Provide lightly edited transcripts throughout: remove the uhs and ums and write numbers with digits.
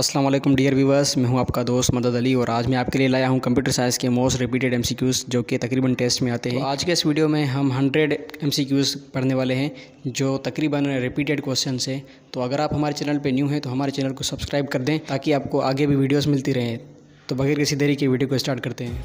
अस्सलाम वालेकुम dear viewers, मैं हूं आपका दोस्त मदद अली और आज मैं आपके लिए लाया हूं कंप्यूटर साइंस के मोस्ट रिपीटेड एमसीक्यूज़ जो कि तकरीबन टेस्ट में आते हैं। तो आज के इस वीडियो में हम 100 एमसीक्यूज़ पढ़ने वाले हैं जो तकरीबन रिपीटेड क्वेश्चन हैं। तो अगर आप हमारे चैनल पर न्यू हैं तो हमारे चैनल को सब्सक्राइब कर दें ताकि आपको आगे भी वीडियोज़ मिलती रहें। तो बगैर किसी देरी के वीडियो को स्टार्ट करते हैं।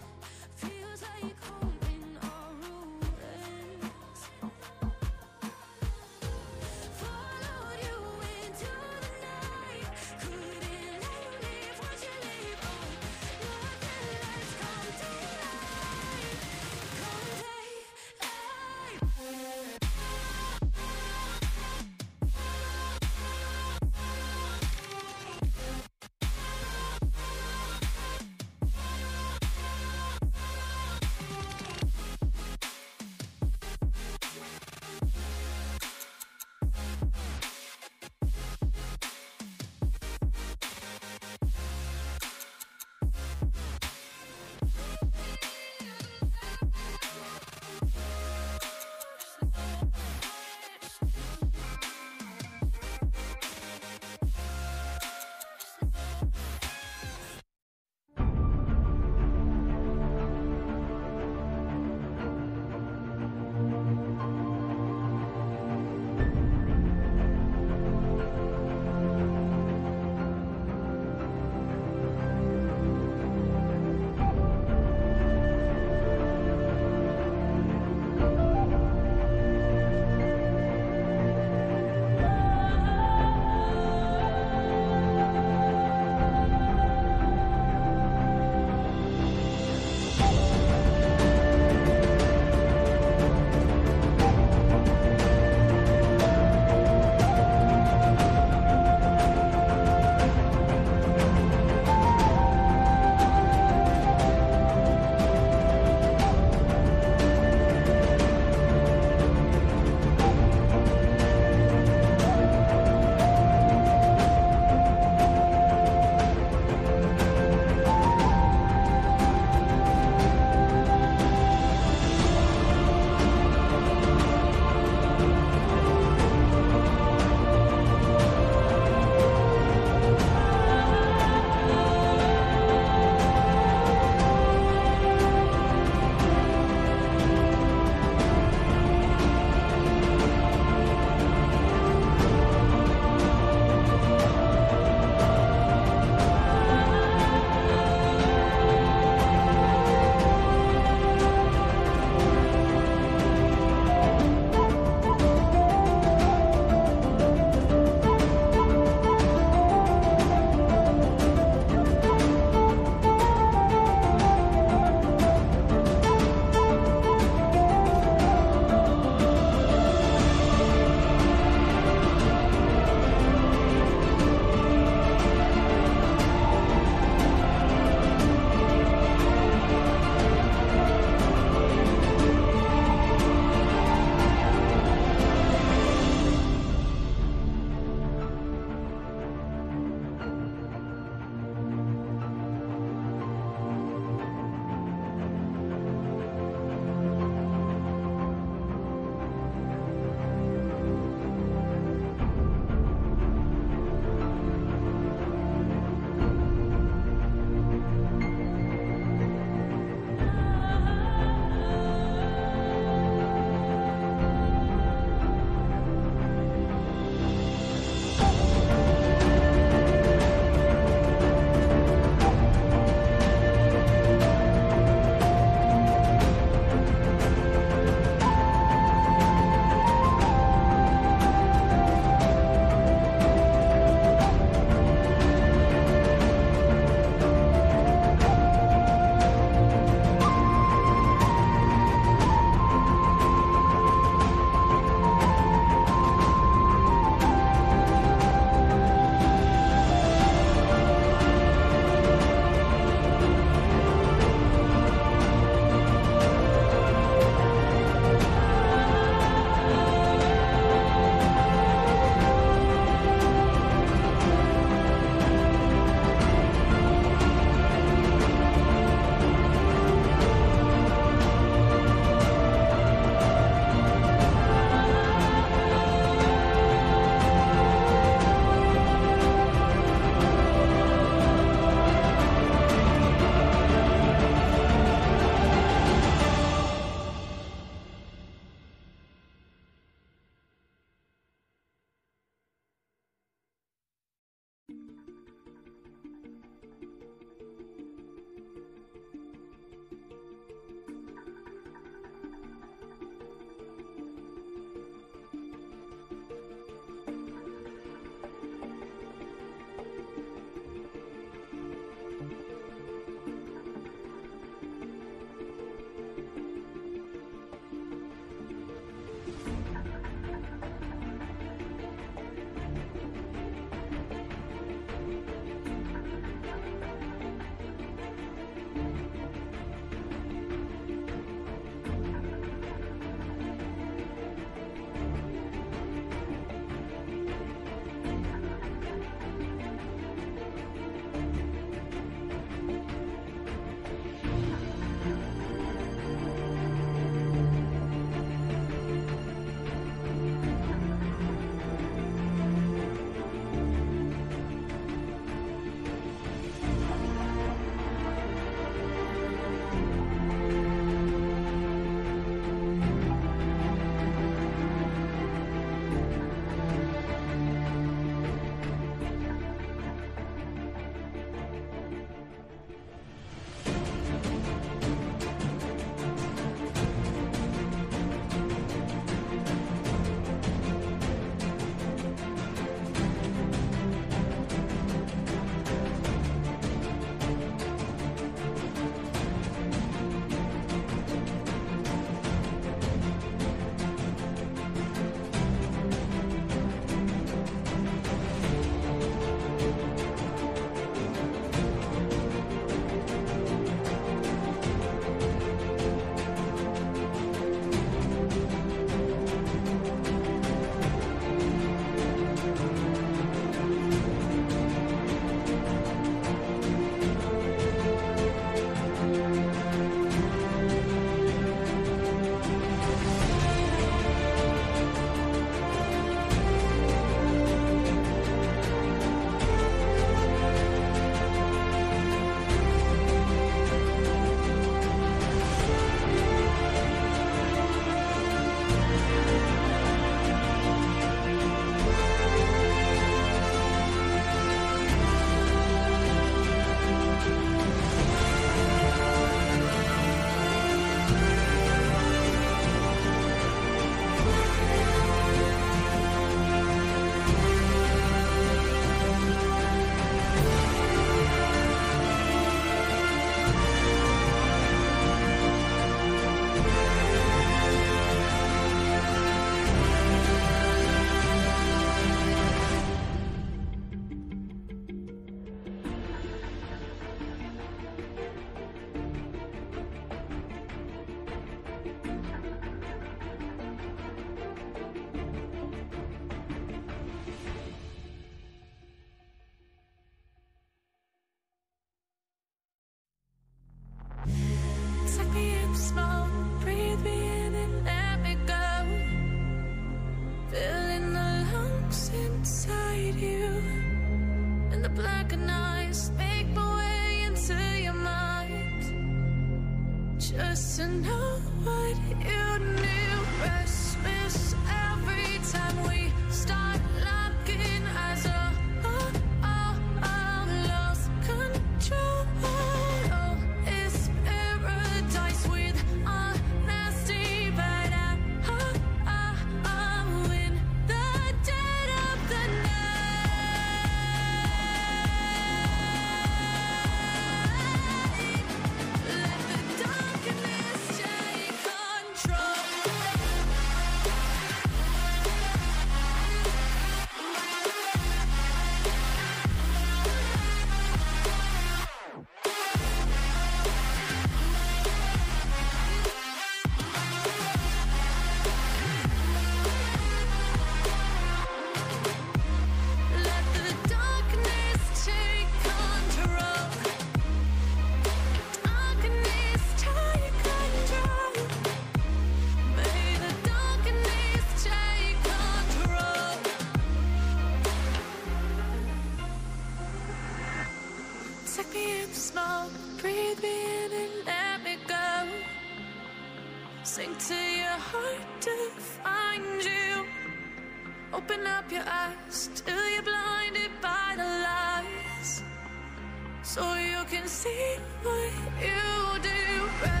So you can see what you do.